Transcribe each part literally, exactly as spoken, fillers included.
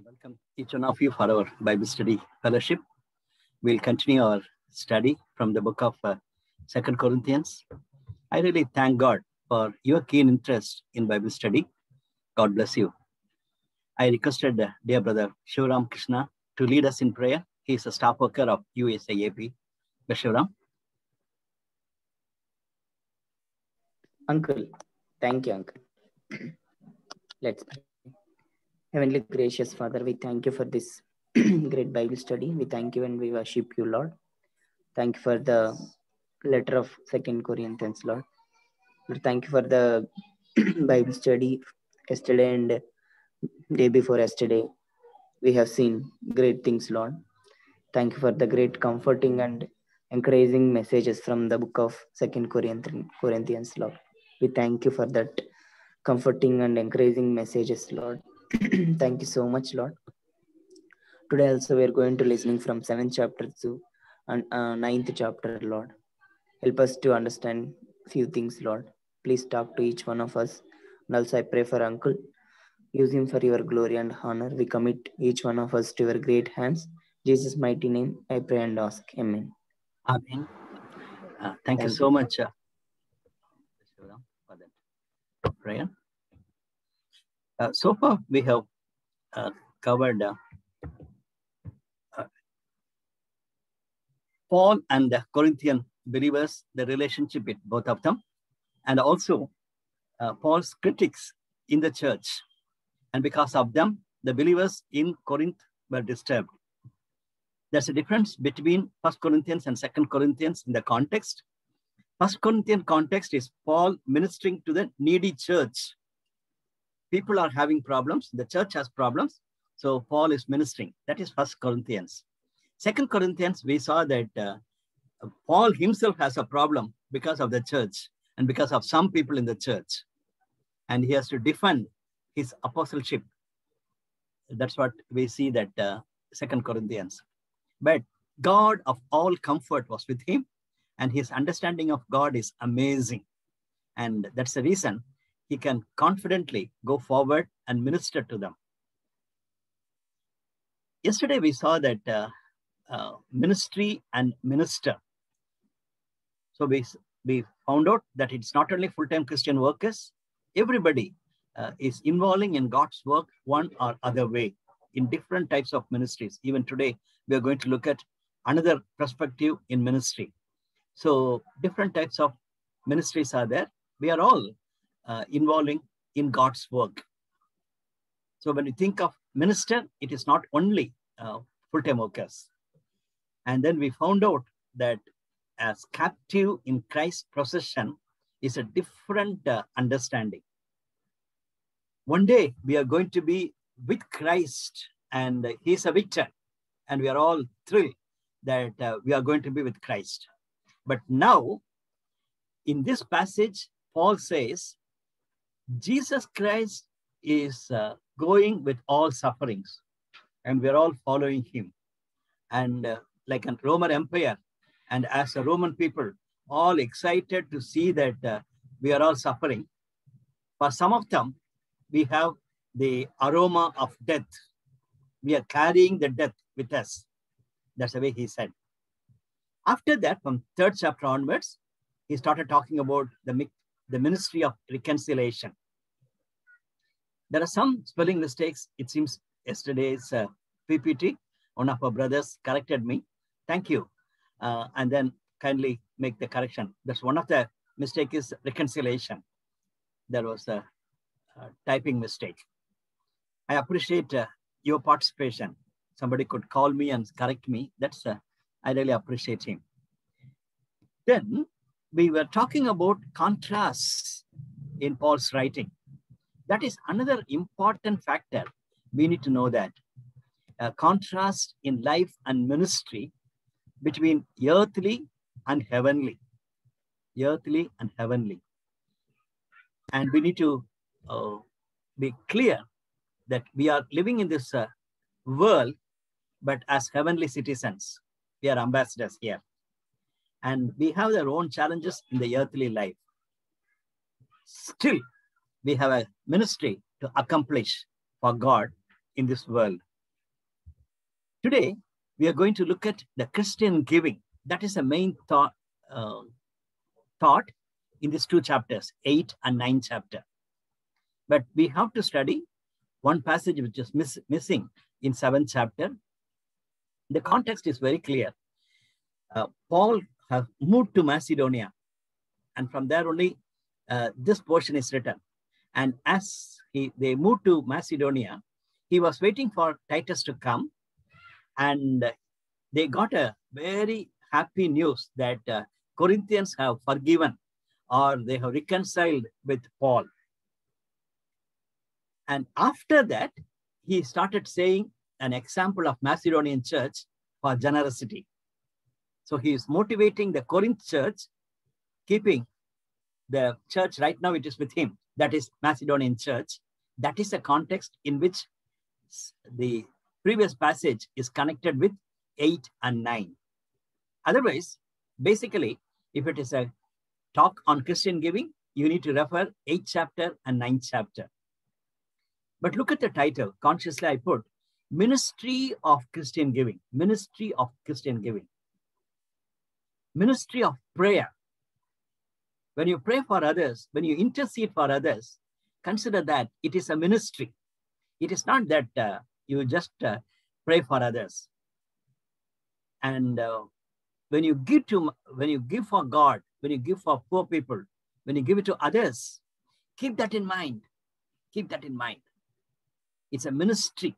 I welcome each one of you for our Bible study fellowship. We'll continue our study from the book of uh, Second Corinthians. I really thank God for your keen interest in Bible study. God bless you. I requested uh, dear brother Shyam Krishna to lead us in prayer. He is a staff worker of U S I A P. Shyam. Uncle, thank you, Uncle. Let's pray. Heavenly gracious Father, we thank you for this great Bible study. We thank you and we worship you, Lord. Thank you for the letter of Second Corinthians, Lord. Lord, thank you for the Bible study yesterday and day before yesterday. We have seen great things, Lord. Thank you for the great comforting and encouraging messages from the book of Second Corinthians, Lord. We thank you for that comforting and encouraging messages, Lord. Thank you so much, Lord. Today also we are going to listening from seventh chapter to uh, ninth chapter, Lord. Help us to understand few things, Lord. Please talk to each one of us. And also I pray for Uncle. Use him for your glory and honor. We commit each one of us to your great hands. Jesus' mighty name, I pray and ask. Amen. Amen. Uh, thank, thank you so you. much uh, for that prayer. Uh, so far, we have uh, covered uh, uh, Paul and the Corinthian believers, the relationship with both of them, and also uh, Paul's critics in the church. And because of them, the believers in Corinth were disturbed. There's a difference between First Corinthians and Second Corinthians in the context. First Corinthian context is Paul ministering to the needy church. People are having problems. The church has problems. So Paul is ministering. That is First Corinthians. Second Corinthians, we saw that uh, Paul himself has a problem because of the church and because of some people in the church. And he has to defend his apostleship. That's what we see that uh, Second Corinthians. But God of all comfort was with him. And his understanding of God is amazing. And that's the reason he can confidently go forward and minister to them. Yesterday, we saw that uh, uh, ministry and minister. So we, we found out that it's not only full-time Christian workers, everybody uh, is involving in God's work one or other way in different types of ministries. Even today, we are going to look at another perspective in ministry. So different types of ministries are there. We are all Uh, involving in God's work. So when you think of minister, it is not only uh, full-time workers. And then we found out that as captive in Christ's possession is a different uh, understanding. One day we are going to be with Christ and he's a victor. And we are all thrilled that uh, we are going to be with Christ. But now in this passage, Paul says, Jesus Christ is uh, going with all sufferings and we're all following him. And uh, like a Roman Empire and as a Roman people, all excited to see that uh, we are all suffering. For some of them, we have the aroma of death. We are carrying the death with us. That's the way he said. After that, from third chapter onwards, he started talking about the the ministry of reconciliation. There are some spelling mistakes. It seems yesterday's uh, P P T, one of our brothers corrected me. Thank you. Uh, and then kindly make the correction. That's one of the mistake is reconciliation. There was a, a typing mistake. I appreciate uh, your participation. Somebody could call me and correct me. That's, uh, I really appreciate him. Then, we were talking about contrasts in Paul's writing. That is another important factor. We need to know that. A contrast in life and ministry between earthly and heavenly. Earthly and heavenly. And we need to uh, be clear that we are living in this uh, world, but as heavenly citizens. We are ambassadors here. And we have their own challenges in the earthly life. Still, we have a ministry to accomplish for God in this world. Today, we are going to look at the Christian giving. That is the main thought, uh, thought in these two chapters, eight and nine chapter. But we have to study one passage which is miss, missing in seventh chapter. The context is very clear. Uh, Paul has moved to Macedonia, and from there only uh, this portion is written. And as he, they moved to Macedonia, he was waiting for Titus to come, and they got a very happy news that uh, Corinthians have forgiven, or they have reconciled with Paul. And after that, he started saying an example of Macedonian church for generosity. So he is motivating the Corinth church, keeping the church right now, it is with him. That is Macedonian church. That is the context in which the previous passage is connected with eight and nine. Otherwise, basically, if it is a talk on Christian giving, you need to refer eighth chapter and ninth chapter. But look at the title. Consciously, I put Ministry of Christian Giving. Ministry of Christian Giving. Ministry of Prayer. When you pray for others, when you intercede for others, consider that it is a ministry. It is not that uh, you just uh, pray for others. And uh, when you give to, when you give for God, when you give for poor people, when you give it to others, keep that in mind. Keep that in mind. It's a ministry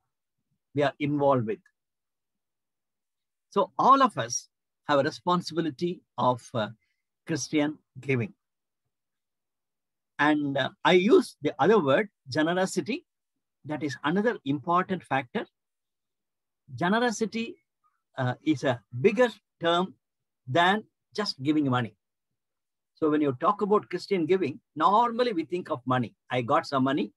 we are involved with. So all of us have a responsibility of uh, Christian giving. And uh, I use the other word, generosity. That is another important factor. Generosity uh, is a bigger term than just giving money. So when you talk about Christian giving, normally we think of money. I got some money,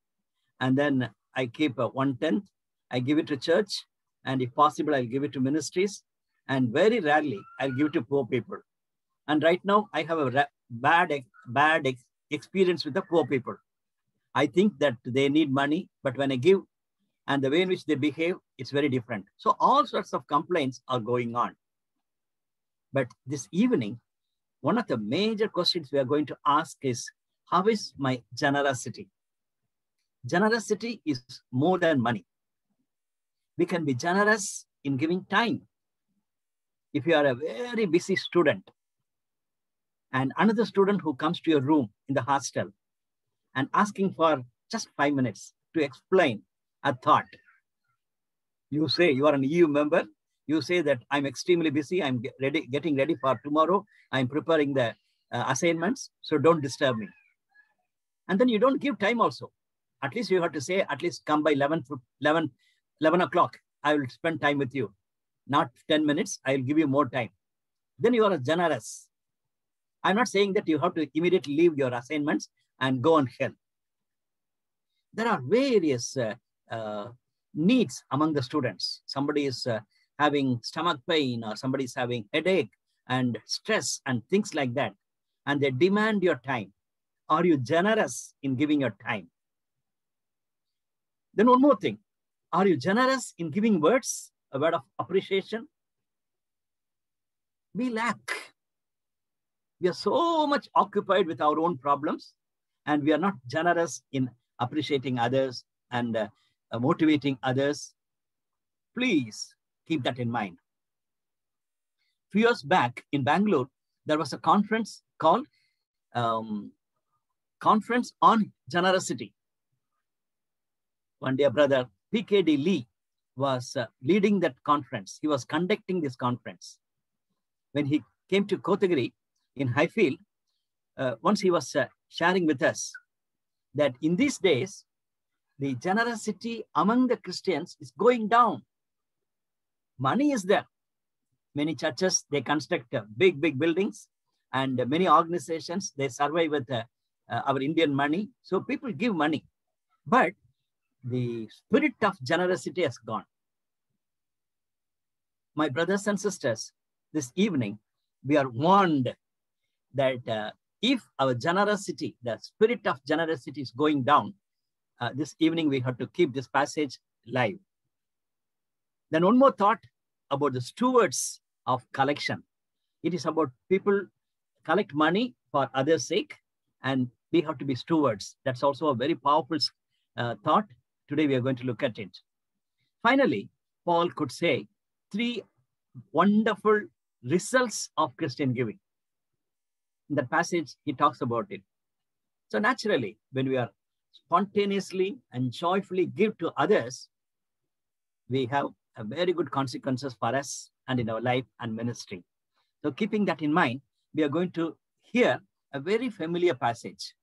and then I keep a one-tenth, I give it to church, and if possible, I'll give it to ministries, and very rarely I'll give it to poor people. And right now, I have a bad, bad experience with the poor people. I think that they need money, but when I give, and the way in which they behave, it's very different. So all sorts of complaints are going on. But this evening, one of the major questions we are going to ask is, how is my generosity? Generosity is more than money. We can be generous in giving time. If you are a very busy student, and another student who comes to your room in the hostel and asking for just five minutes to explain a thought. You say you are an E U member. You say that I'm extremely busy. I'm get ready, getting ready for tomorrow. I'm preparing the uh, assignments. So don't disturb me. And then you don't give time also. At least you have to say, at least come by eleven, eleven, eleven o'clock. I will spend time with you. Not ten minutes. I will give you more time. Then you are generous. I'm not saying that you have to immediately leave your assignments and go and help. There are various uh, uh, needs among the students. Somebody is uh, having stomach pain, or somebody is having headache and stress and things like that. And they demand your time. Are you generous in giving your time? Then one more thing. Are you generous in giving words, a word of appreciation? We lack. We are so much occupied with our own problems, and we are not generous in appreciating others and uh, uh, motivating others. Please keep that in mind. A few years back in Bangalore, there was a conference called um, Conference on Generosity. One day, brother P K D Lee was uh, leading that conference. He was conducting this conference. When he came to Kothagiri, in Highfield, uh, once he was uh, sharing with us that in these days, the generosity among the Christians is going down. Money is there. Many churches, they construct uh, big, big buildings, and uh, many organizations, they survive with uh, uh, our Indian money. So people give money, but the spirit of generosity has gone. My brothers and sisters, this evening, we are warned that uh, if our generosity, the spirit of generosity is going down, uh, this evening we have to keep this passage live. Then one more thought about the stewards of collection. It is about people collect money for others' sake, and we have to be stewards. That's also a very powerful uh, thought. Today we are going to look at it. Finally, Paul could say three wonderful results of Christian giving. In that passage, he talks about it. So naturally, when we are spontaneously and joyfully give to others, we have a very good consequences for us and in our life and ministry. So keeping that in mind, we are going to hear a very familiar passage.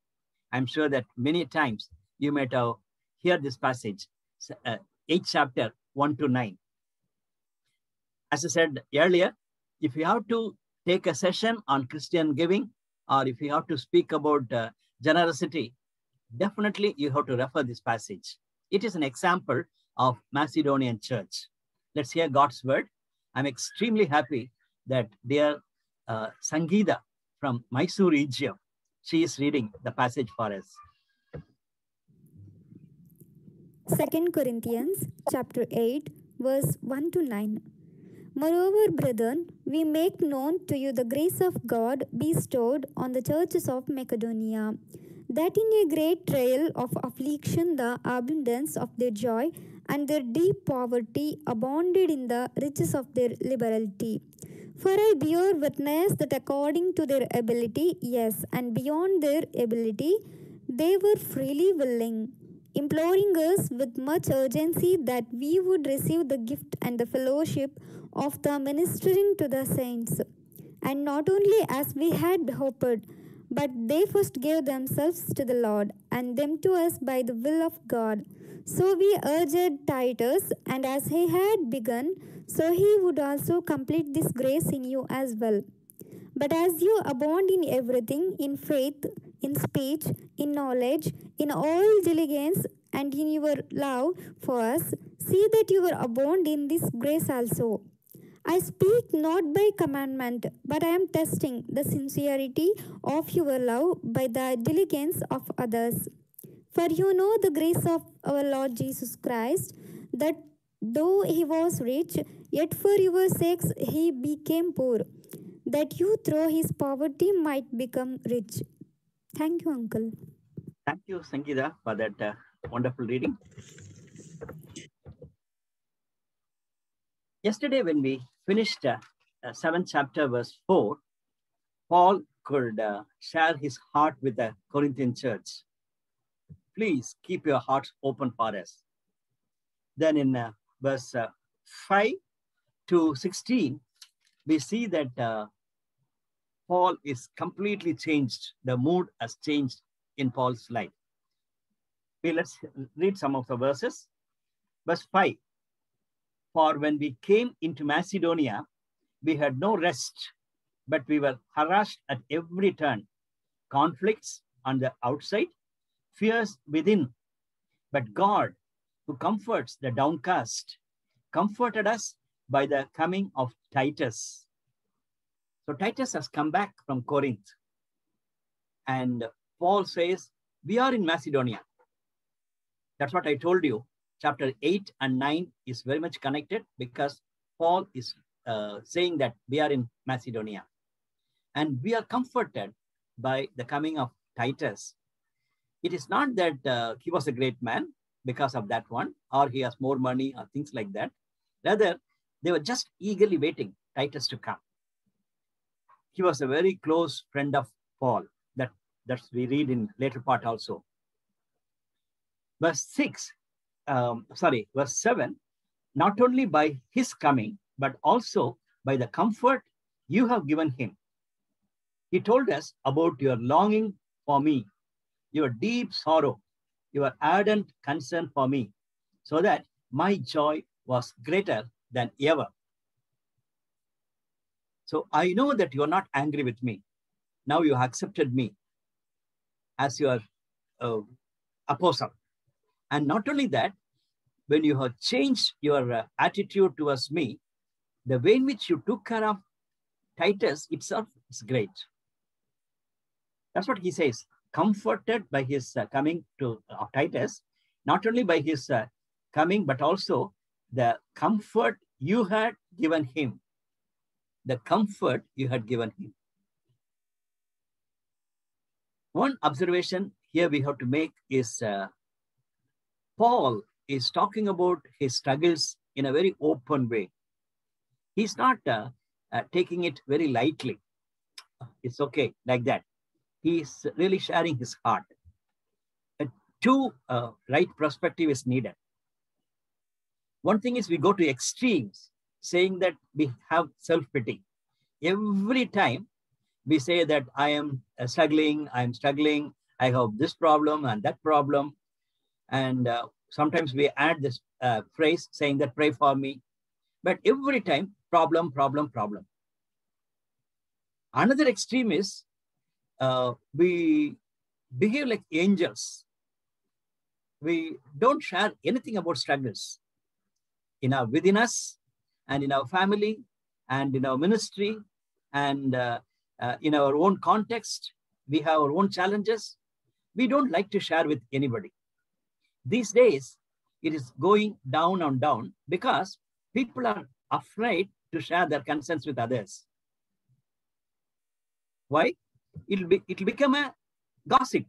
I'm sure that many times you might have heard this passage, uh, eighth chapter, one to nine. As I said earlier, if you have to take a session on Christian giving, or if you have to speak about uh, generosity, definitely you have to refer this passage. It is an example of Macedonian church. Let's hear God's word. I'm extremely happy that dear uh, Sangeetha from Mysore region, she is reading the passage for us. Second Corinthians chapter eight, verse one to nine. Moreover, brethren, we make known to you the grace of God bestowed on the churches of Macedonia, that in a great trial of affliction the abundance of their joy and their deep poverty abounded in the riches of their liberality. For I bear witness that according to their ability, yes, and beyond their ability, they were freely willing, imploring us with much urgency that we would receive the gift and the fellowship of the ministering to the saints. And not only as we had hoped, but they first gave themselves to the Lord, and them to us by the will of God. So we urged Titus, and as he had begun, so he would also complete this grace in you as well. But as you abound in everything, in faith, in speech, in knowledge, in all diligence, and in your love for us, see that you abound in this grace also. I speak not by commandment, but I am testing the sincerity of your love by the diligence of others. For you know the grace of our Lord Jesus Christ, that though he was rich, yet for your sakes he became poor, that you through his poverty might become rich. Thank you, Uncle. Thank you, Sangeetha, for that uh, wonderful reading. Yesterday, when we finished uh, uh, seventh chapter, verse four, Paul could uh, share his heart with the Corinthian church. Please keep your hearts open for us. Then in uh, verse uh, five to sixteen, we see that uh, Paul is completely changed. The mood has changed in Paul's life. Okay, let's read some of the verses. Verse five. For when we came into Macedonia, we had no rest, but we were harassed at every turn. Conflicts on the outside, fears within. But God, who comforts the downcast, comforted us by the coming of Titus. So Titus has come back from Corinth. And Paul says, we are in Macedonia. That's what I told you. Chapter eight and nine is very much connected because Paul is uh, saying that we are in Macedonia. And we are comforted by the coming of Titus. It is not that uh, he was a great man because of that one, or he has more money or things like that. Rather, they were just eagerly waiting Titus to come. He was a very close friend of Paul. That that's we read in later part also. Verse six. Um, sorry, verse seven, not only by his coming, but also by the comfort you have given him. He told us about your longing for me, your deep sorrow, your ardent concern for me, so that my joy was greater than ever. So I know that you are not angry with me. Now you have accepted me as your uh, apostle. And not only that, when you have changed your uh, attitude towards me, the way in which you took care of Titus itself is great. That's what he says, comforted by his uh, coming to uh, Titus, not only by his uh, coming, but also the comfort you had given him, the comfort you had given him. One observation here we have to make is uh, Paul is talking about his struggles in a very open way. He's not uh, uh, taking it very lightly. It's okay, like that. He's really sharing his heart. A two uh, right perspective is needed. One thing is we go to extremes, saying that we have self-pity. Every time we say that I am struggling, I am struggling, I have this problem and that problem. And uh, sometimes we add this uh, phrase saying that pray for me. But every time, problem, problem, problem. Another extreme is uh, we behave like angels. We don't share anything about struggles in our within us and in our family and in our ministry and uh, uh, in our own context. We have our own challenges. We don't like to share with anybody. These days, it is going down and down because people are afraid to share their concerns with others. Why? It'll be, it'll become a gossip.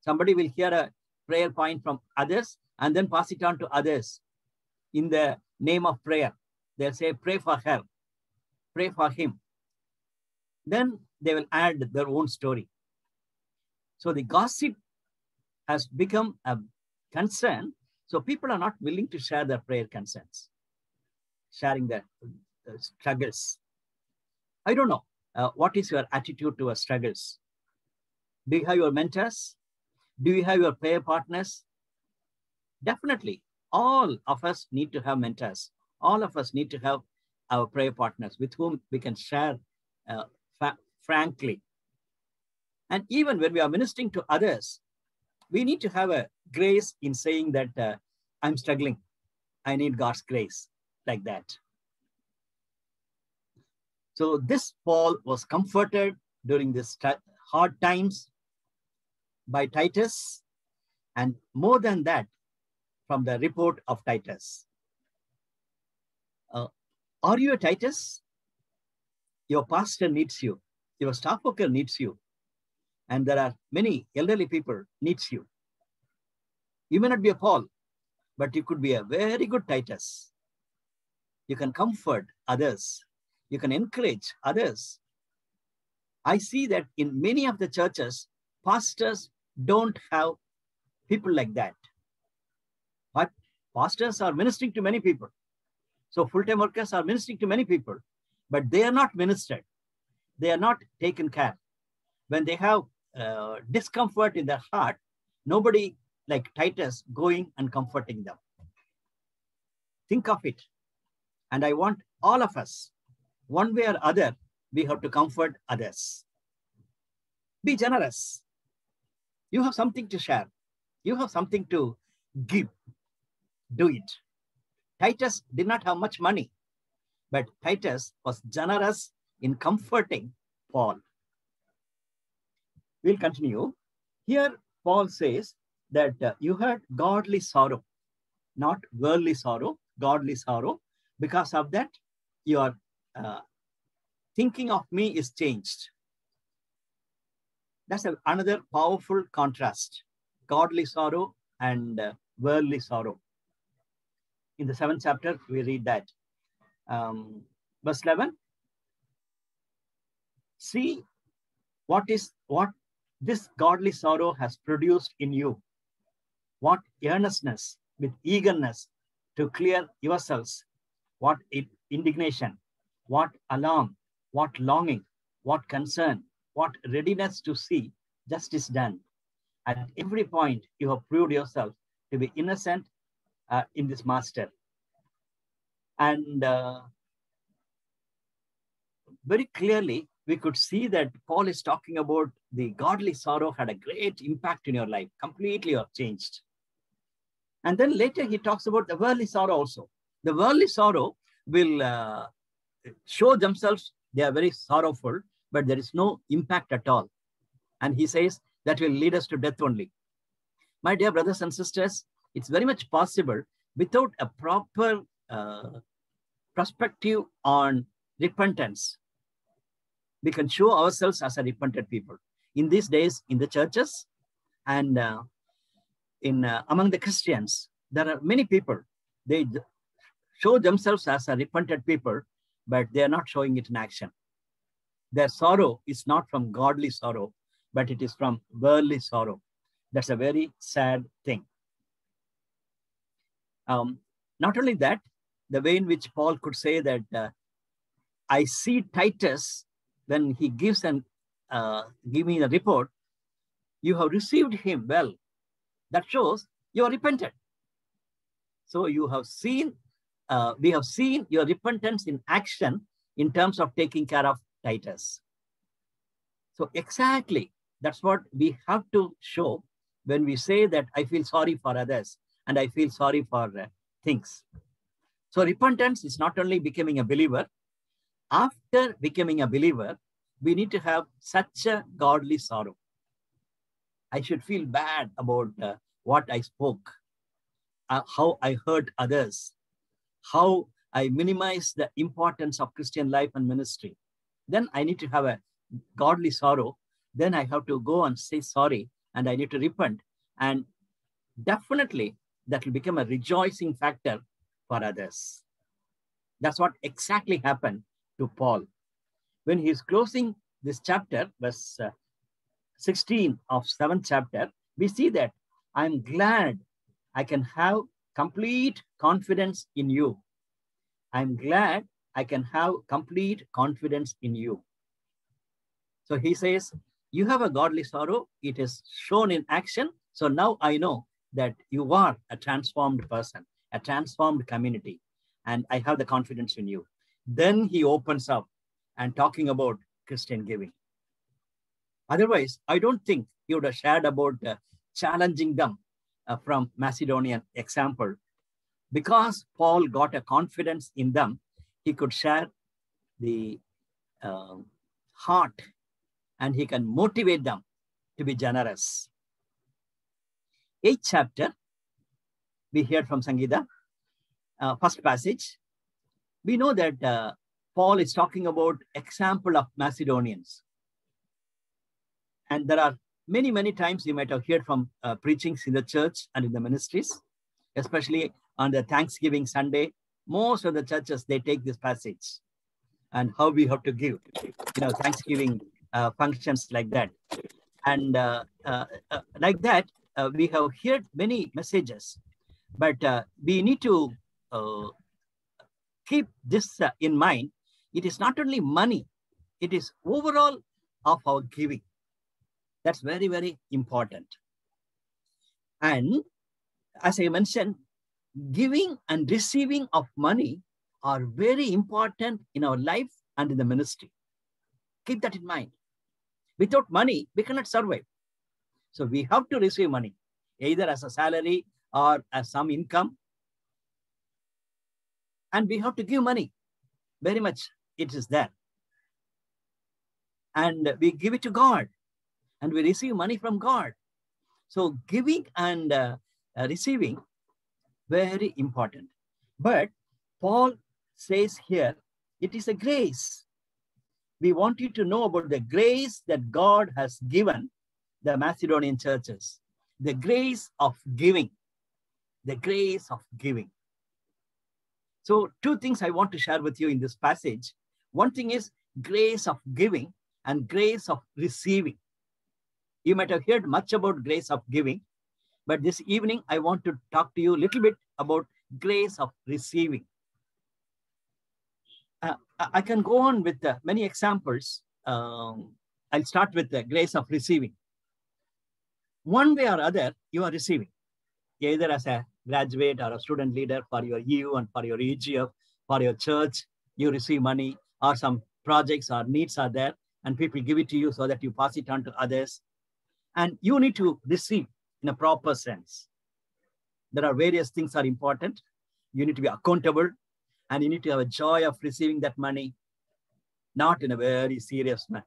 Somebody will hear a prayer point from others and then pass it on to others in the name of prayer. They'll say, pray for her, pray for him. Then they will add their own story. So the gossip has become a concern. So people are not willing to share their prayer concerns, sharing their uh, struggles. I don't know. Uh, what is your attitude towards struggles? Do you have your mentors? Do you have your prayer partners? Definitely, all of us need to have mentors. All of us need to have our prayer partners with whom we can share uh, frankly. And even when we are ministering to others, we need to have a grace in saying that uh, I'm struggling. I need God's grace, like that. So this Paul was comforted during these hard times by Titus, and more than that, from the report of Titus. Uh, are you a Titus? Your pastor needs you. Your staff worker needs you. And there are many elderly people needs you. You may not be a Paul, but you could be a very good Titus. You can comfort others. You can encourage others. I see that in many of the churches, pastors don't have people like that. But pastors are ministering to many people. So full-time workers are ministering to many people, but they are not ministered. They are not taken care of. When they have Uh, discomfort in their heart, nobody like Titus going and comforting them. Think of it. And I want all of us, one way or other, we have to comfort others. Be generous. You have something to share. You have something to give. Do it. Titus did not have much money, but Titus was generous in comforting Paul. We'll continue. Here, Paul says that uh, you had godly sorrow, not worldly sorrow, godly sorrow. Because of that, your uh, thinking of me is changed. That's a, another powerful contrast, godly sorrow and uh, worldly sorrow. In the seventh chapter, we read that. Um, verse eleven, see what is what this godly sorrow has produced in you, what earnestness with eagerness to clear yourselves, what indignation, what alarm, what longing, what concern, what readiness to see justice done. At every point, you have proved yourself to be innocent uh, in this master. And uh, very clearly, we could see that Paul is talking about the godly sorrow had a great impact in your life, completely you have changed. And then later he talks about the worldly sorrow also. The worldly sorrow will uh, show themselves, they are very sorrowful, but there is no impact at all. And he says that will lead us to death only. My dear brothers and sisters, it's very much possible without a proper uh, perspective on repentance. We can show ourselves as a repentant people in these days in the churches and uh, in uh, among the Christians. There are many people, they show themselves as a repentant people, but they are not showing it in action. Their sorrow is not from godly sorrow, but it is from worldly sorrow. That's a very sad thing. Um, not only that, the way in which Paul could say that uh, I see Titus when he gives an uh, give me a report, you have received him well. That shows you are repentant. So you have seen, uh, we have seen your repentance in action in terms of taking care of Titus. So exactly, that's what we have to show when we say that I feel sorry for others and I feel sorry for uh, things. So repentance is not only becoming a believer. After becoming a believer, we need to have such a godly sorrow. I should feel bad about uh, what I spoke, uh, how I hurt others, how I minimize the importance of Christian life and ministry. Then I need to have a godly sorrow. Then I have to go and say sorry, and I need to repent. And definitely that will become a rejoicing factor for others. That's what exactly happened to Paul. When he is closing this chapter, verse uh, sixteen of seventh chapter, we see that I'm glad I can have complete confidence in you. I'm glad I can have complete confidence in you. So he says, you have a godly sorrow. It is shown in action. So now I know that you are a transformed person, a transformed community, and I have the confidence in you. Then he opens up and talking about Christian giving. Otherwise, I don't think he would have shared about uh, challenging them uh, from Macedonian example. Because Paul got a confidence in them, he could share the uh, heart and he can motivate them to be generous. Eighth chapter, we hear from Sangeetha, uh, first passage. We know that uh, Paul is talking about example of Macedonians. And there are many, many times you might have heard from uh, preachings in the church and in the ministries, especially on the Thanksgiving Sunday. Most of the churches, they take this passage and how we have to give, you know, Thanksgiving uh, functions like that. And uh, uh, uh, like that, uh, we have heard many messages, but uh, we need to uh, keep this uh, in mind. It is not only money, it is overall of our giving. That's very, very important. And as I mentioned, giving and receiving of money are very important in our life and in the ministry. Keep that in mind. Without money, we cannot survive. So we have to receive money, either as a salary or as some income. And we have to give money. Very much it is there. And we give it to God. And we receive money from God. So giving and uh, uh, receiving, very important. But Paul says here, it is a grace. We want you to know about the grace that God has given the Macedonian churches. The grace of giving. The grace of giving. So two things I want to share with you in this passage. One thing is grace of giving and grace of receiving. You might have heard much about grace of giving, but this evening I want to talk to you a little bit about grace of receiving. Uh, I can go on with uh, many examples. Um, I'll start with the grace of receiving. One way or other, you are receiving, either as a graduate or a student leader for your E U and for your E G F, for your church, you receive money or some projects or needs are there and people give it to you so that you pass it on to others. And you need to receive in a proper sense. There are various things that are important. You need to be accountable and you need to have a joy of receiving that money, not in a very serious manner.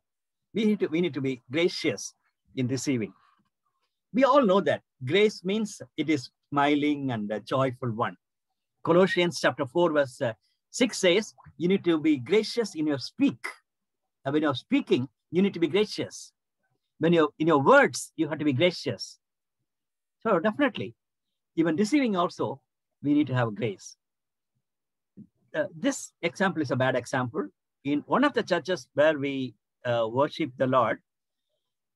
We need to, we need to be gracious in receiving. We all know that grace means it is smiling and a joyful one. Colossians chapter four verse Six says, you need to be gracious in your speak. And when you're speaking, you need to be gracious. When you're in your words, you have to be gracious. So definitely, even receiving also, we need to have grace. Uh, this example is a bad example. In one of the churches where we uh, worship the Lord,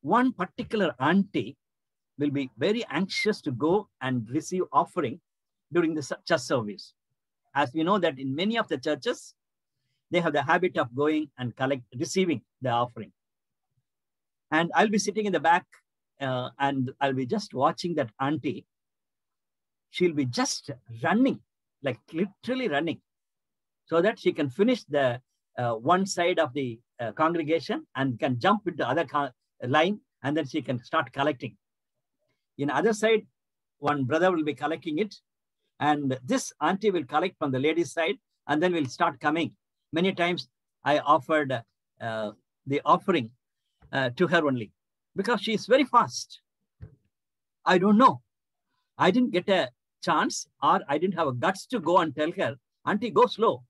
one particular auntie will be very anxious to go and receive offering during the church service. As we know that in many of the churches, they have the habit of going and collect, receiving the offering. And I'll be sitting in the back uh, and I'll be just watching that auntie. She'll be just running, like literally running, so that she can finish the uh, one side of the uh, congregation and can jump into the other line, and then she can start collecting. In the other side, one brother will be collecting it. And this auntie will collect from the lady's side and then will start coming. Many times I offered uh, the offering uh, to her only because she is very fast. I don't know. I didn't get a chance, or I didn't have a guts to go and tell her, auntie, go slow.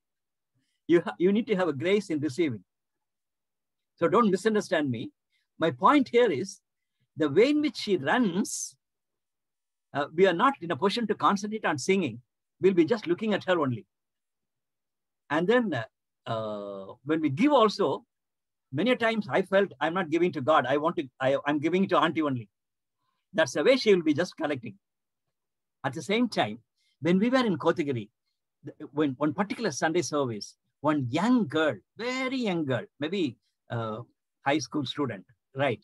You, you need to have a grace in receiving. So don't misunderstand me. My point here is the way in which she runs, Uh, we are not in a position to concentrate on singing. We'll be just looking at her only. And then uh, uh, when we give also, many times I felt I'm not giving to God. I want to, I, I'm giving to auntie only. That's the way she will be just collecting. At the same time, when we were in Kothagiri, when one particular Sunday service, one young girl, very young girl, maybe uh, high school student, right?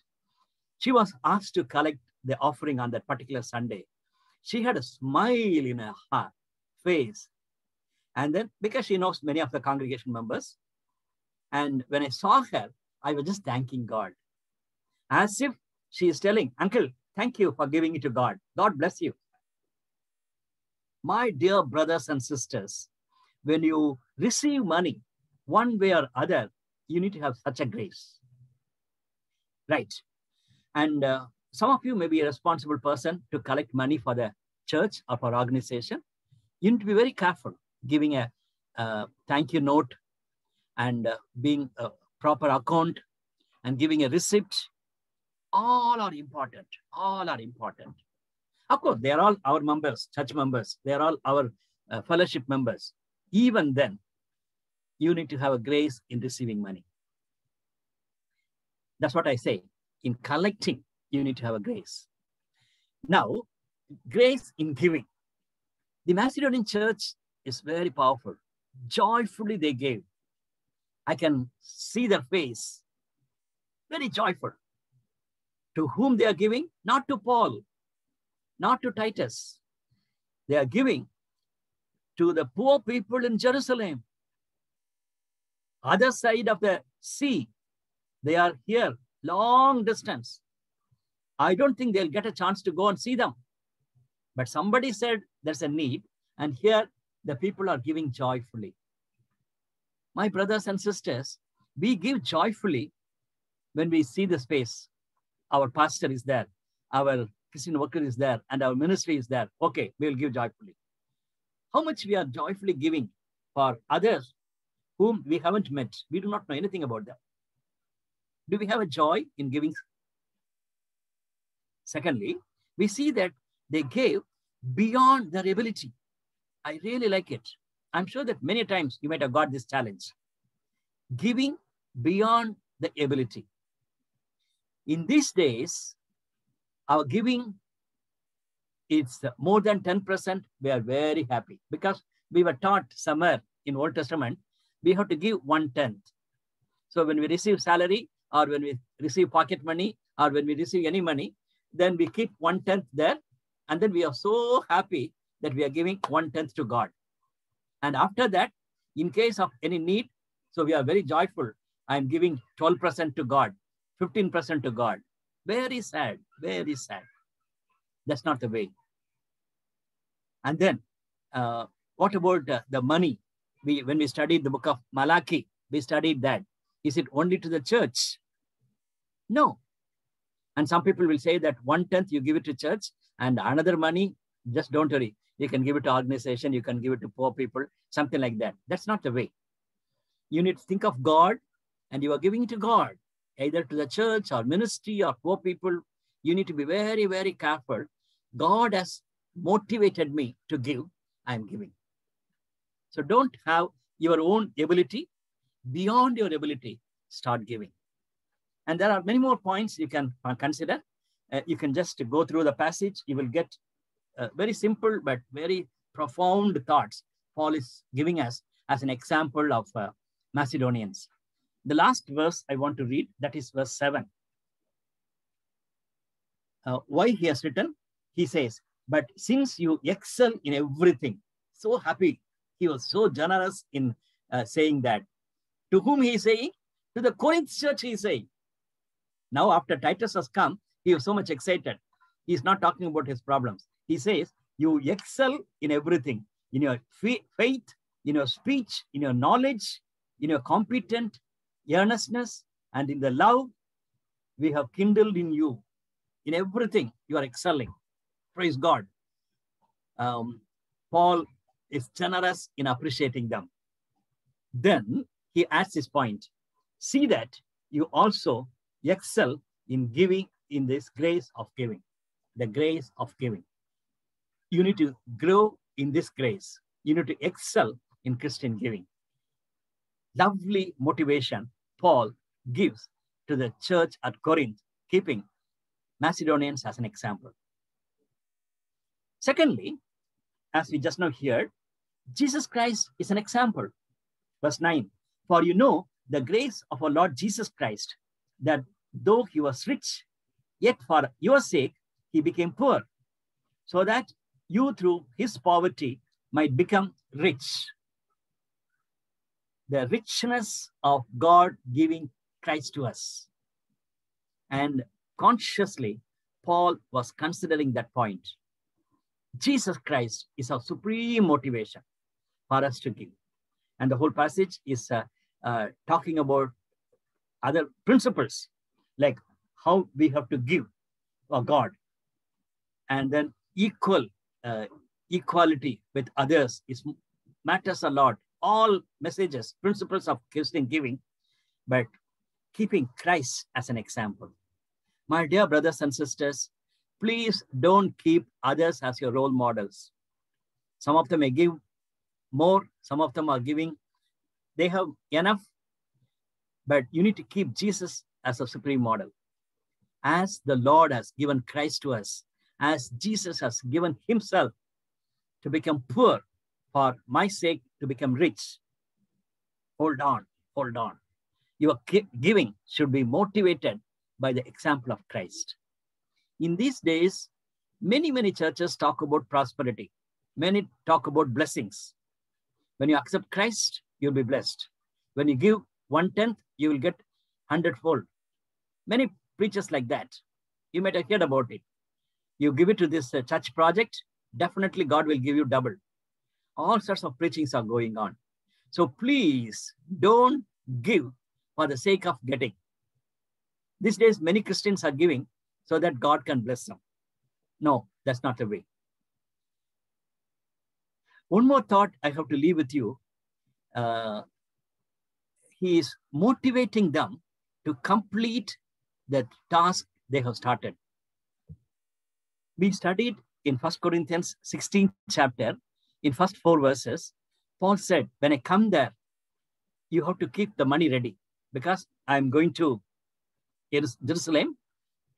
She was asked to collect the offering on that particular Sunday. She had a smile in her heart, face. And then, because she knows many of the congregation members, and when I saw her, I was just thanking God. As if she is telling, uncle, thank you for giving it to God. God bless you. My dear brothers and sisters, when you receive money, one way or other, you need to have such a grace. Right. And uh, some of you may be a responsible person to collect money for the church or for organization. You need to be very careful giving a uh, thank you note and uh, being a proper account and giving a receipt. All are important. All are important. Of course, they are all our members, church members. They are all our uh, fellowship members. Even then, you need to have a grace in receiving money. That's what I say. In collecting, you need to have a grace. Now, grace in giving. The Macedonian church is very powerful. Joyfully they gave. I can see their face. Very joyful. To whom they are giving? Not to Paul, not to Titus. They are giving to the poor people in Jerusalem. Other side of the sea. They are here, long distance. I don't think they'll get a chance to go and see them. But somebody said there's a need. And here the people are giving joyfully. My brothers and sisters, we give joyfully when we see the space. Our pastor is there. Our Christian worker is there. And our ministry is there. Okay, we'll give joyfully. How much we are joyfully giving for others whom we haven't met. We do not know anything about them. Do we have a joy in giving? Secondly, we see that they gave beyond their ability. I really like it. I'm sure that many times you might have got this challenge. Giving beyond the ability. In these days, our giving is more than ten percent. We are very happy because we were taught somewhere in Old Testament, we have to give one-tenth. So when we receive salary or when we receive pocket money or when we receive any money, then we keep one-tenth there, and then we are so happy that we are giving one-tenth to God. And after that, in case of any need, so we are very joyful. I'm giving twelve percent to God, fifteen percent to God. Very sad, very sad. That's not the way. And then, uh, what about uh, the money? We, when we studied the book of Malachi, we studied that. Is it only to the church? No. And some people will say that one-tenth you give it to church and another money, just don't worry. you can give it to organization, you can give it to poor people, something like that. That's not the way. You need to think of God, and you are giving it to God, either to the church or ministry or poor people. You need to be very, very careful. God has motivated me to give, I am giving. So don't have your own ability. Beyond your ability, start giving. And there are many more points you can consider. Uh, you can just go through the passage. You will get uh, very simple but very profound thoughts. Paul is giving us as an example of uh, Macedonians. The last verse I want to read, that is verse seven. Uh, why he has written, he says, but since you excel in everything, so happy. He was so generous in uh, saying that. To whom he is saying? To the Corinth church he is saying. Now after Titus has come, he was so much excited. He is not talking about his problems. He says, you excel in everything. In your faith, in your speech, in your knowledge, in your competent earnestness, and in the love we have kindled in you. In everything, you are excelling. Praise God. Um, Paul is generous in appreciating them. Then he adds this point. See that you also excel in giving, in this grace of giving, the grace of giving. You need to grow in this grace. You need to excel in Christian giving. Lovely motivation Paul gives to the church at Corinth, keeping Macedonians as an example. Secondly, as we just now heard, Jesus Christ is an example. Verse nine, for you know the grace of our Lord Jesus Christ, that though he was rich, yet for your sake he became poor, so that you through his poverty might become rich. The richness of God giving Christ to us. And consciously, Paul was considering that point. Jesus Christ is our supreme motivation for us to give. And the whole passage is uh, uh, talking about other principles, like how we have to give for God. And then equal uh, equality with others is matters a lot. All messages, principles of Christian giving, but keeping Christ as an example. My dear brothers and sisters, please don't keep others as your role models. Some of them may give more, some of them are giving. They have enough, but you need to keep Jesus as a supreme model. As the Lord has given Christ to us, as Jesus has given himself to become poor, for my sake, to become rich. Hold on, hold on. Your giving should be motivated by the example of Christ. In these days, many, many churches talk about prosperity. Many talk about blessings. When you accept Christ, you'll be blessed. When you give one-tenth, you will get hundredfold. Many preachers like that. You might have heard about it. You give it to this uh, church project, definitely God will give you double. All sorts of preachings are going on. So please don't give for the sake of getting. These days, many Christians are giving so that God can bless them. No, that's not the way. One more thought I have to leave with you. Uh, he is motivating them to complete the task they have started. We studied in First Corinthians sixteenth chapter, in first four verses, Paul said, when I come there, you have to keep the money ready because I'm going to Jerusalem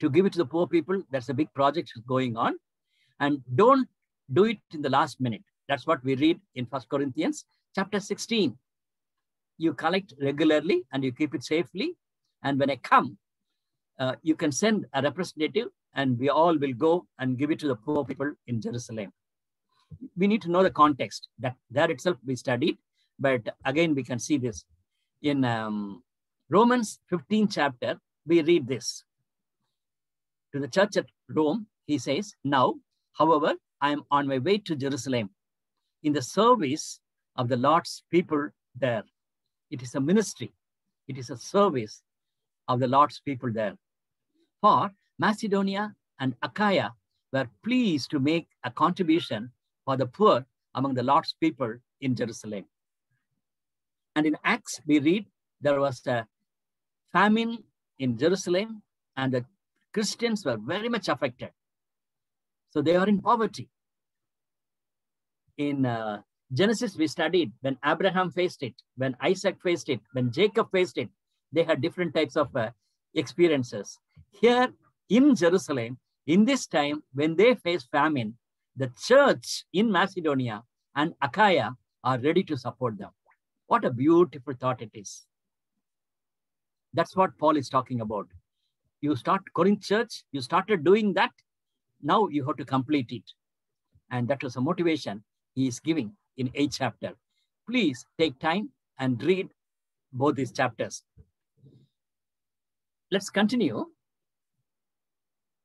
to give it to the poor people. That's a big project going on. And don't do it in the last minute. That's what we read in First Corinthians chapter sixteen. You collect regularly and you keep it safely. And when I come, uh, you can send a representative and we all will go and give it to the poor people in Jerusalem. We need to know the context that there itself we studied, but again, we can see this. In um, Romans fifteenth chapter, we read this. To the church at Rome, he says, now, however, I am on my way to Jerusalem in the service of the Lord's people there. It is a ministry. It is a service of the Lord's people there. For Macedonia and Achaia were pleased to make a contribution for the poor among the Lord's people in Jerusalem. And in Acts, we read there was a famine in Jerusalem and the Christians were very much affected. So they are in poverty. In uh, Genesis, we studied when Abraham faced it, when Isaac faced it, when Jacob faced it, they had different types of uh, experiences. Here in Jerusalem, in this time, when they face famine, the church in Macedonia and Achaia are ready to support them. What a beautiful thought it is. That's what Paul is talking about. You start Corinth church, you started doing that. Now you have to complete it. And that was a motivation he is giving in eighth chapter. Please take time and read both these chapters. Let's continue.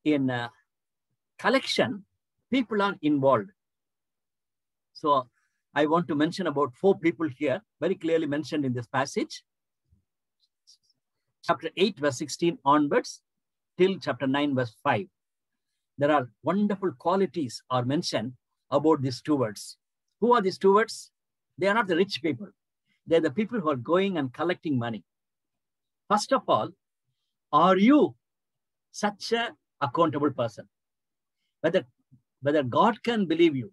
In uh, collection, people are involved. So I want to mention about four people here, very clearly mentioned in this passage. Chapter eight, verse sixteen onwards till chapter nine, verse five. There are wonderful qualities are mentioned about these stewards. Who are these stewards? They are not the rich people. They're the people who are going and collecting money. First of all, are you such an accountable person? Whether, whether God can believe you?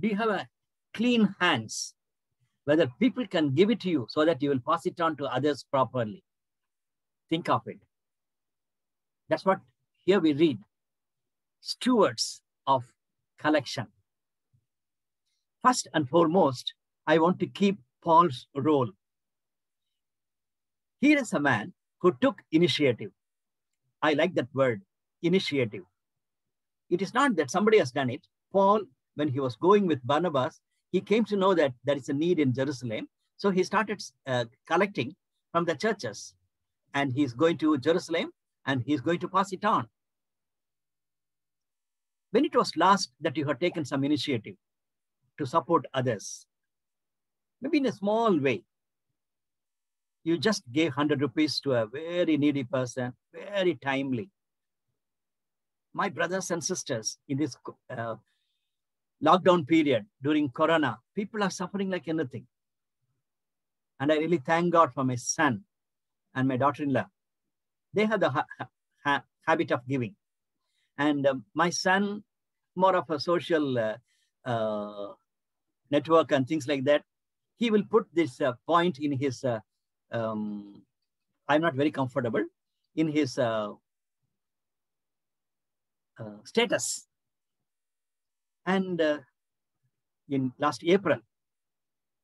Do you have a clean hands? Whether people can give it to you so that you will pass it on to others properly? Think of it. That's what here we read. Stewards of collection. First and foremost, I want to keep Paul's role. Here is a man who took initiative. I like that word, initiative. It is not that somebody has done it. Paul, when he was going with Barnabas, he came to know that there is a need in Jerusalem. So he started uh, collecting from the churches. And he's going to Jerusalem and he's going to pass it on. When it was last that you had taken some initiative to support others, maybe in a small way, you just gave one hundred rupees to a very needy person, very timely. My brothers and sisters, in this uh, lockdown period during Corona, people are suffering like anything. And I really thank God for my son and my daughter-in-law. They have the ha ha habit of giving. And uh, my son, more of a social uh, uh, network and things like that, he will put this uh, point in his, uh, um, I'm not very comfortable, in his uh, uh, status. And uh, in last April,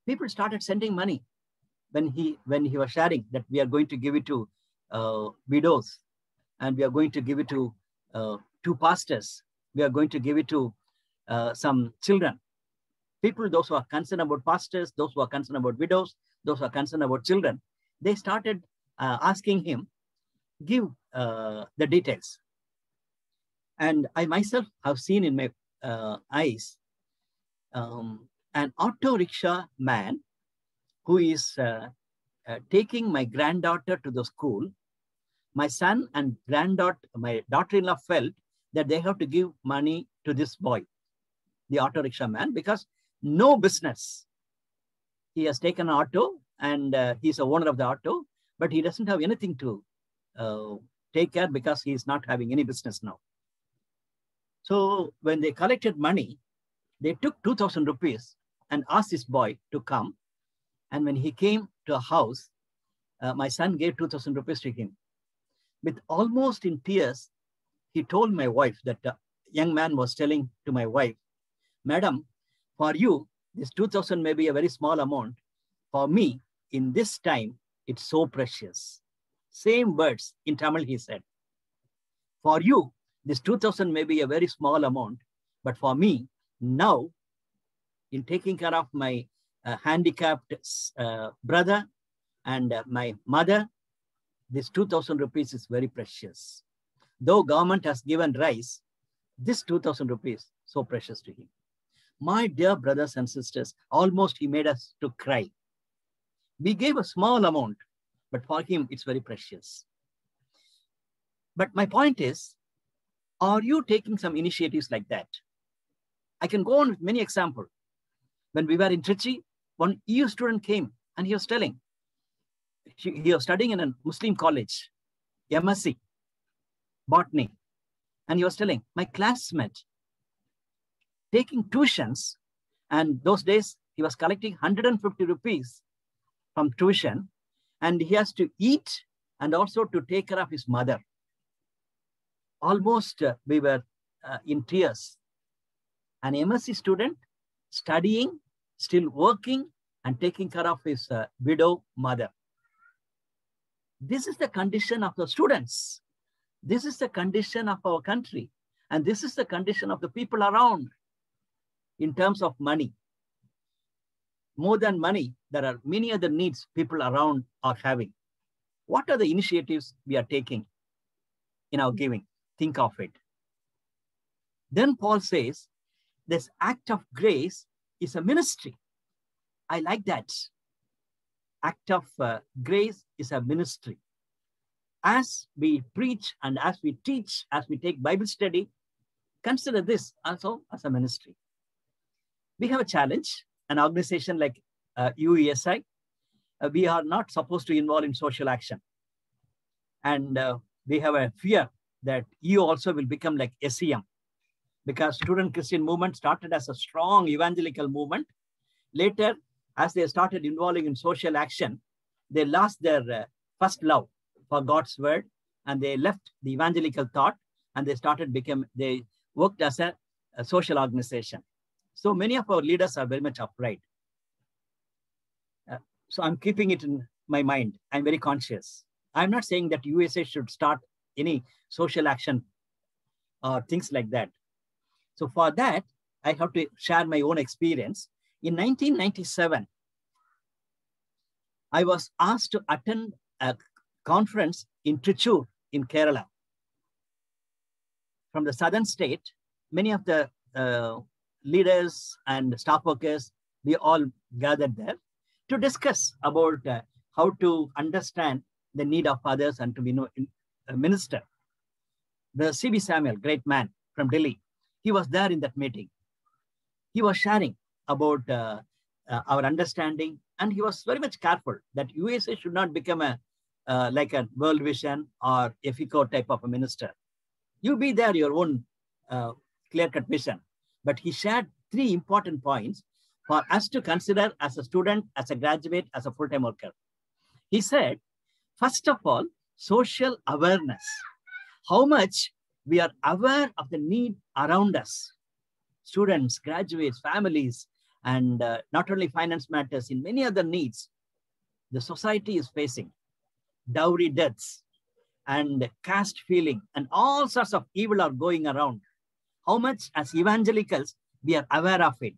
people started sending money when he, when he was sharing that we are going to give it to uh, widows and we are going to give it to uh, two pastors, we are going to give it to uh, some children. People, those who are concerned about pastors, those who are concerned about widows, those who are concerned about children, they started uh, asking him, give uh, the details. And I myself have seen in my uh, eyes um, an auto rickshaw man who is uh, uh, taking my granddaughter to the school. My son and granddaughter, my daughter-in-law felt that they have to give money to this boy, the auto rickshaw man, because no business. He has taken an auto and uh, he's the owner of the auto, but he doesn't have anything to uh, take care because he's not having any business now. So when they collected money, they took two thousand rupees and asked this boy to come. And when he came to a house, uh, my son gave two thousand rupees to him. With almost in tears, he told my wife that the young man was telling to my wife, "Madam, for you, this two thousand may be a very small amount. For me, in this time, it's so precious." Same words in Tamil he said. "For you, this two thousand may be a very small amount, but for me, now, in taking care of my uh, handicapped uh, brother and uh, my mother, this two thousand rupees is very precious. Though government has given rice, this two thousand rupees so precious to him." My dear brothers and sisters, almost he made us to cry. We gave a small amount, but for him, it's very precious. But my point is, are you taking some initiatives like that? I can go on with many examples. When we were in Trichy, one E U student came and he was telling, he, he was studying in a Muslim college, M S c, botany. And he was telling, my classmate taking tuitions, and those days he was collecting one hundred fifty rupees from tuition, and he has to eat and also to take care of his mother. Almost uh, we were uh, in tears. An M S c student studying, still working and taking care of his uh, widow mother. This is the condition of the students. This is the condition of our country. And this is the condition of the people around in terms of money. More than money, there are many other needs people around are having. What are the initiatives we are taking in our giving? Think of it. Then Paul says, this act of grace is a ministry. I like that. Act of uh, grace is a ministry. As we preach and as we teach, as we take Bible study, consider this also as a ministry. We have a challenge, an organization like uh, U E S I. Uh, we are not supposed to involve in social action. And uh, we have a fear that E U also will become like S C M, because student Christian movement started as a strong evangelical movement. Later, as they started involving in social action, they lost their uh, first love for God's word, and they left the evangelical thought, and they started became, they worked as a, a social organization. So many of our leaders are very much upright. Uh, so I'm keeping it in my mind. I'm very conscious. I'm not saying that U S A should start any social action or things like that. So for that, I have to share my own experience. In nineteen ninety-seven, I was asked to attend a conference in Trichur in Kerala. From the southern state, many of the uh, leaders and staff workers, we all gathered there to discuss about uh, how to understand the need of others and to be no, uh, minister. The C B Samuel, great man from Delhi, he was there in that meeting. He was sharing about uh, uh, our understanding, and he was very much careful that U S A should not become a Uh, like a World Vision or EFICO type of a minister. You be there, your own uh, clear-cut vision. But he shared three important points for us to consider as a student, as a graduate, as a full-time worker. He said, first of all, social awareness. How much we are aware of the need around us. Students, graduates, families, and uh, not only finance matters, in many other needs the society is facing. Dowry deaths and caste feeling and all sorts of evil are going around. How much as evangelicals we are aware of it.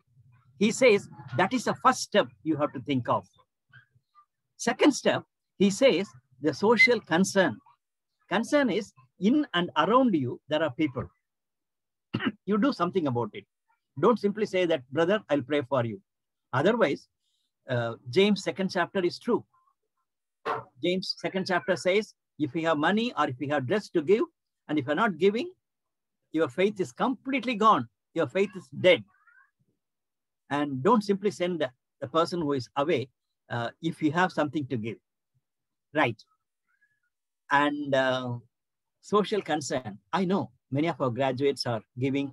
He says that is the first step you have to think of. Second step, he says the social concern. Concern is in and around you, there are people. You do something about it. Don't simply say that, brother, I'll pray for you. Otherwise, uh, James second chapter is true. James second chapter says, if you have money or if you have dress to give, and if you're not giving, your faith is completely gone. Your faith is dead. And don't simply send the, the person who is away uh, if you have something to give. Right. And uh, social concern. I know many of our graduates are giving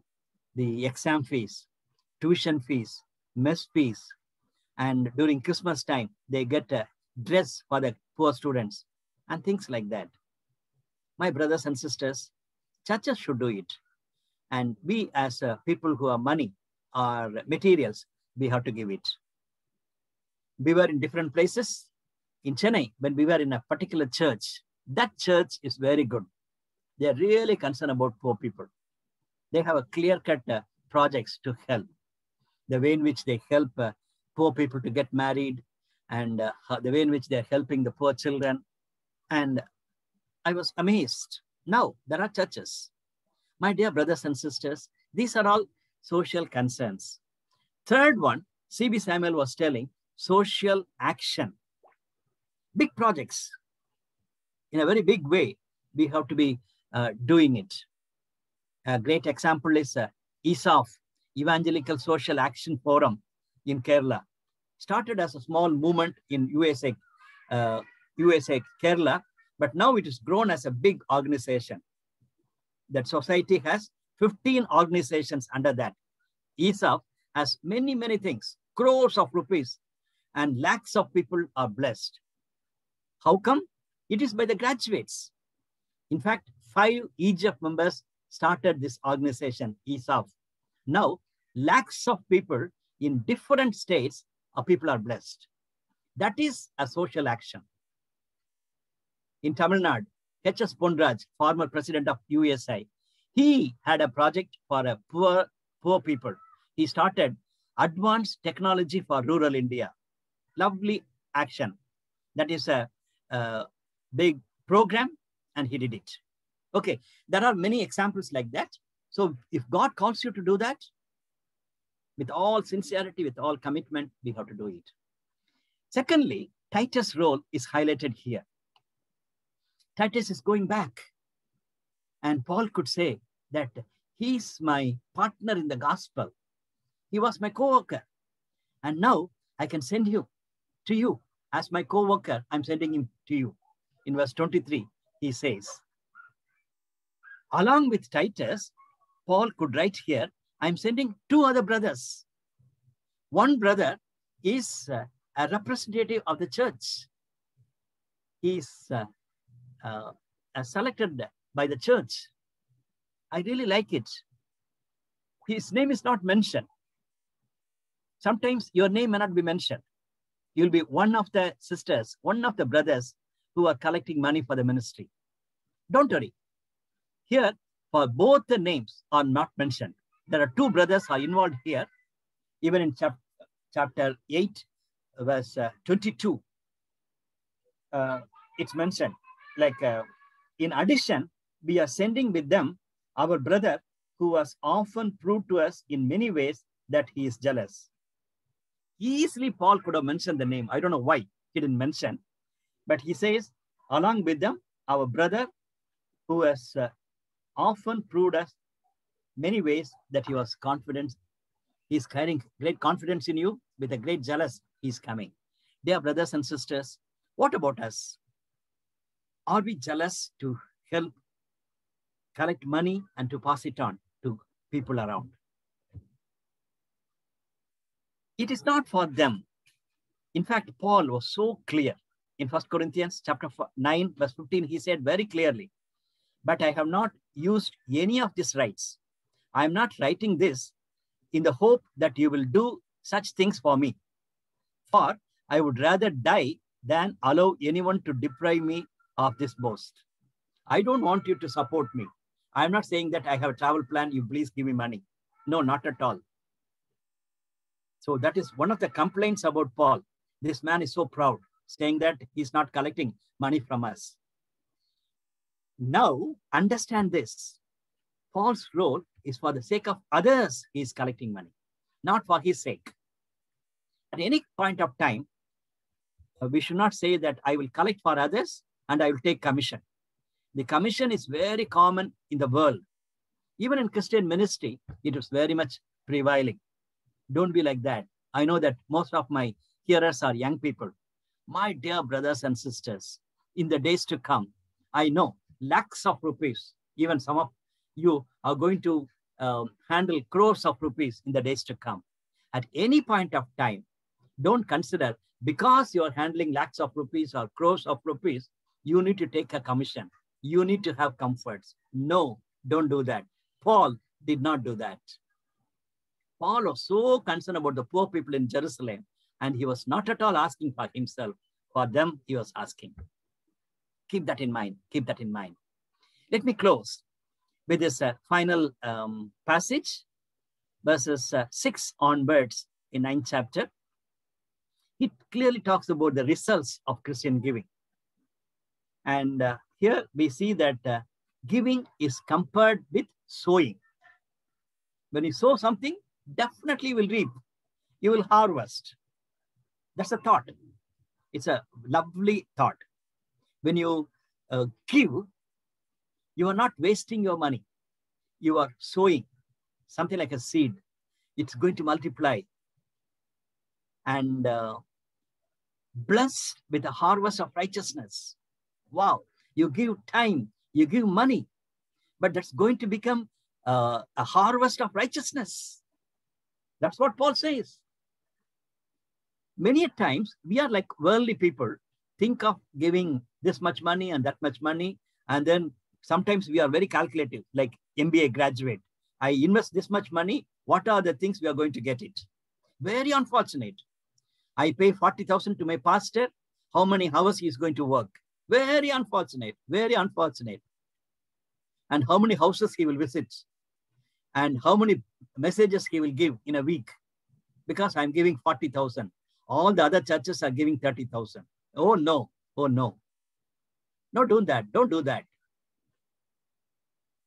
the exam fees, tuition fees, mess fees. And during Christmas time, they get a dress for the poor students and things like that. My brothers and sisters, churches should do it. And we as uh, people who have money or materials, we have to give it. We were in different places. In Chennai, when we were in a particular church, that church is very good. They are really concerned about poor people. They have a clear-cut uh, projects to help. The way in which they help uh, poor people to get married, and uh, the way in which they're helping the poor children. And I was amazed. Now, there are churches. My dear brothers and sisters, these are all social concerns. Third one, C B Samuel was telling, social action. Big projects. In a very big way, we have to be uh, doing it. A great example is uh, E S O F, Evangelical Social Action Forum in Kerala. Started as a small movement in U S A, uh, U S A Kerala, but now it is grown as a big organization. That society has fifteen organizations under that. E S A F has many, many things, crores of rupees, and lakhs of people are blessed. How come? It is by the graduates. In fact, five E G F members started this organization, E S A F. Now, lakhs of people in different states of people are blessed. That is a social action. In Tamil Nadu, H. S. Pondraj, former president of U E S I, he had a project for a poor, poor people. He started Advanced Technology for Rural India. Lovely action. That is a, a big program, and he did it. Okay, there are many examples like that. So if God calls you to do that, with all sincerity, with all commitment, we have to do it. Secondly, Titus' role is highlighted here. Titus is going back. And Paul could say that he's my partner in the gospel. He was my co-worker. And now I can send you to you as my co-worker. I'm sending him to you. In verse twenty-three, he says, along with Titus, Paul could write here, I'm sending two other brothers. One brother is uh, a representative of the church. He's uh, uh, uh, selected by the church. I really like it. His name is not mentioned. Sometimes your name may not be mentioned. You'll be one of the sisters, one of the brothers who are collecting money for the ministry. Don't worry. Here, for both the names are not mentioned. There are two brothers are involved here. Even in chap chapter eight, verse uh, twenty-two, uh, it's mentioned. Like, uh, in addition, we are sending with them our brother who was often proved to us in many ways that he is jealous. Easily, Paul could have mentioned the name. I don't know why he didn't mention. But he says, along with them, our brother who has uh, often proved us many ways that he was confident. He's carrying great confidence in you. With a great jealous, he's coming. Dear brothers and sisters, what about us? Are we jealous to help collect money and to pass it on to people around? It is not for them. In fact, Paul was so clear. In First Corinthians chapter nine, verse fifteen, he said very clearly, but I have not used any of these rights. I am not writing this in the hope that you will do such things for me. For I would rather die than allow anyone to deprive me of this boast. I don't want you to support me. I'm not saying that I have a travel plan, you please give me money. No, not at all. So that is one of the complaints about Paul. This man is so proud, saying that he's not collecting money from us. Now, understand this. Paul's role is for the sake of others he is collecting money, not for his sake. At any point of time, we should not say that I will collect for others and I will take commission. The commission is very common in the world. Even in Christian ministry, it is very much prevailing. Don't be like that. I know that most of my hearers are young people. My dear brothers and sisters, in the days to come, I know lakhs of rupees, even some of you are going to um, handle crores of rupees in the days to come. At any point of time, don't consider because you are handling lakhs of rupees or crores of rupees, you need to take a commission. You need to have comforts. No, don't do that. Paul did not do that. Paul was so concerned about the poor people in Jerusalem, and he was not at all asking for himself. For them, he was asking. Keep that in mind. Keep that in mind. Let me close with this uh, final um, passage, verses uh, six onwards in ninth chapter. It clearly talks about the results of Christian giving. And uh, here we see that uh, giving is compared with sowing. When you sow something, definitely you will reap. You will harvest. That's a thought. It's a lovely thought. When you uh, give, you are not wasting your money. You are sowing something like a seed. it's going to multiply and uh, blessed with a harvest of righteousness. Wow, you give time, you give money, but that's going to become uh, a harvest of righteousness. That's what Paul says. Many times we are like worldly people, think of giving this much money and that much money, and then sometimes we are very calculative, like M B A graduate. I invest this much money, what are the things we are going to get it? Very unfortunate. I pay forty thousand to my pastor, how many hours he is going to work? Very unfortunate, very unfortunate. And how many houses he will visit? And how many messages he will give in a week? Because I'm giving forty thousand. All the other churches are giving thirty thousand. Oh no, oh no. No, don't do that, don't do that.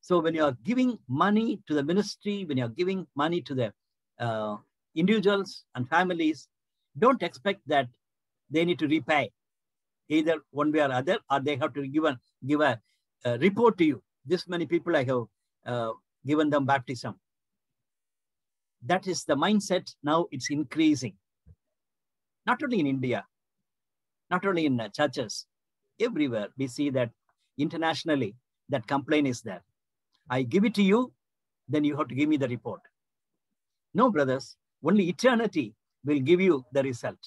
So when you are giving money to the ministry, when you are giving money to the uh, individuals and families, don't expect that they need to repay either one way or other, or they have to give, an, give a uh, report to you. This many people I have uh, given them baptism. That is the mindset. Now it's increasing. Not only in India, not only in uh, churches, everywhere we see that internationally, that complaint is there. I give it to you, then you have to give me the report. No, brothers, only eternity will give you the result.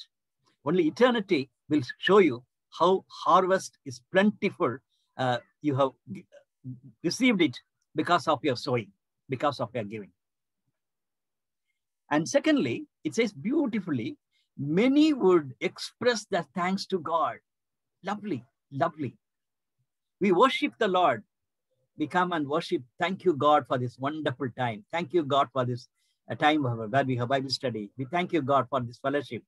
Only eternity will show you how harvest is plentiful. Uh, you have received it because of your sowing, because of your giving. And secondly, it says beautifully, many would express their thanks to God. Lovely, lovely. We worship the Lord. We come and worship. Thank you, God, for this wonderful time. Thank you, God, for this a time where we have Bible study. We thank you, God, for this fellowship.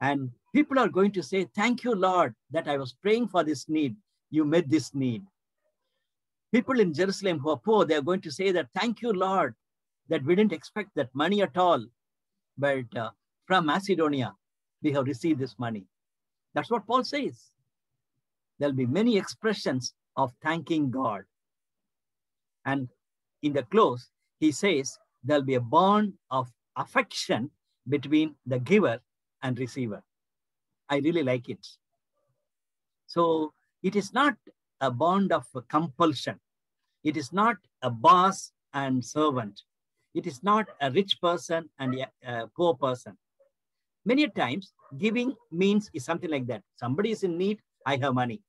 And people are going to say, thank you, Lord, that I was praying for this need. You met this need. People in Jerusalem who are poor, they're going to say that, thank you, Lord, that we didn't expect that money at all. But uh, from Macedonia, we have received this money. That's what Paul says. There'll be many expressions of thanking God. And in the close, he says, there'll be a bond of affection between the giver and receiver. I really like it. So it is not a bond of compulsion. It is not a boss and servant. It is not a rich person and a poor person. Many times giving means is something like that. Somebody is in need, I have money.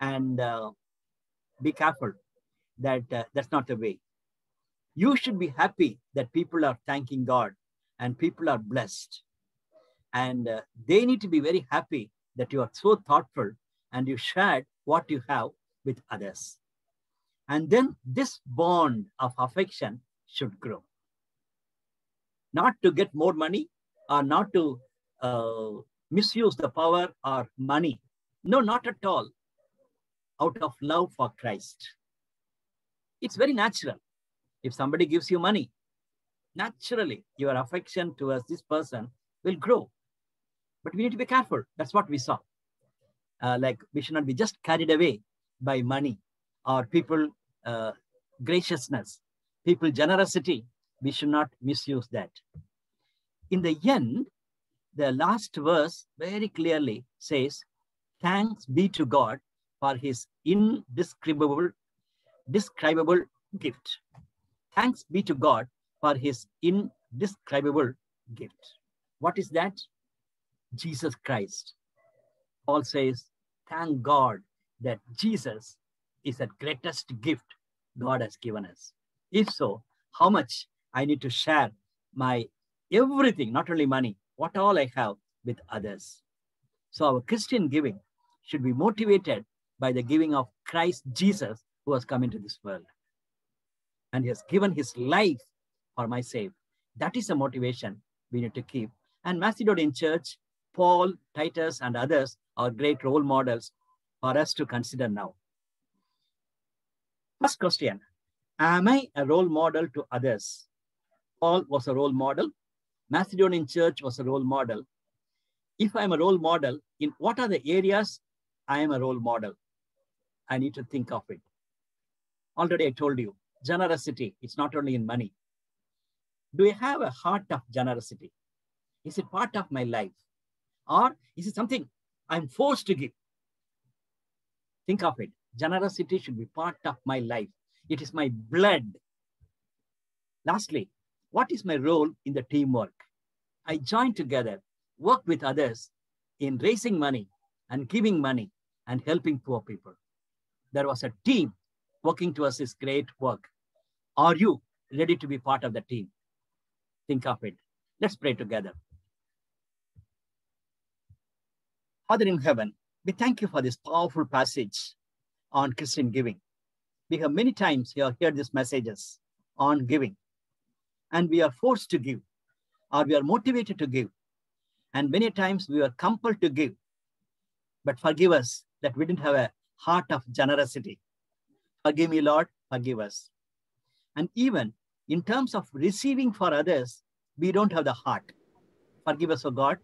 And uh, be careful that uh, that's not the way. You should be happy that people are thanking God and people are blessed. And uh, they need to be very happy that you are so thoughtful and you shared what you have with others. And then this bond of affection should grow. Not to get more money or not to uh, misuse the power or money. No, not at all. Out of love for Christ. It's very natural. If somebody gives you money, naturally your affection towards this person will grow. But we need to be careful. That's what we saw. Uh, like we should not be just carried away by money or people uh, graciousness, people generosity. We should not misuse that. In the end, the last verse very clearly says, thanks be to God for his indescribable, describable gift. Thanks be to God for his indescribable gift. What is that? Jesus Christ. Paul says, thank God that Jesus is the greatest gift God has given us. If so, how much I need to share my everything, not only money, what all I have with others. So our Christian giving should be motivated by the giving of Christ Jesus who has come into this world. And he has given his life for my sake. That is a motivation we need to keep. And Macedonian Church, Paul, Titus, and others are great role models for us to consider now. First question, am I a role model to others? Paul was a role model. Macedonian Church was a role model. If I am a role model, in what are the areas I am a role model? I need to think of it. Already I told you. Generosity, it's not only in money. Do I have a heart of generosity? Is it part of my life? Or is it something I'm forced to give? Think of it. Generosity should be part of my life. It is my blood. Lastly, what is my role in the teamwork? I join together, work with others in raising money and giving money and helping poor people. There was a team working towards this great work. Are you ready to be part of the team? Think of it. Let's pray together. Father in heaven, we thank you for this powerful passage on Christian giving. We have many times here heard these messages on giving, and we are forced to give, or we are motivated to give, and many times we are compelled to give. But forgive us that we didn't have a heart of generosity. Forgive me, Lord, forgive us. And even in terms of receiving for others, we don't have the heart. Forgive us, O God,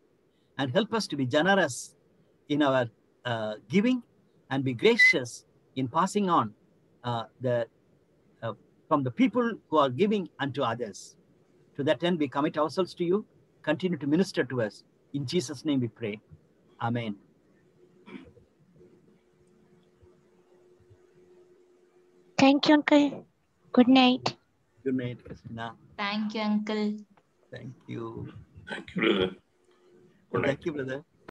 and help us to be generous in our uh, giving, and be gracious in passing on uh, the, uh, from the people who are giving unto others. To that end, we commit ourselves to you. Continue to minister to us. In Jesus' name we pray. Amen. Thank you, Uncle. Good night. Good night, Krishna. Thank you, Uncle. Thank you. Thank you, brother. Good night. Thank you, brother.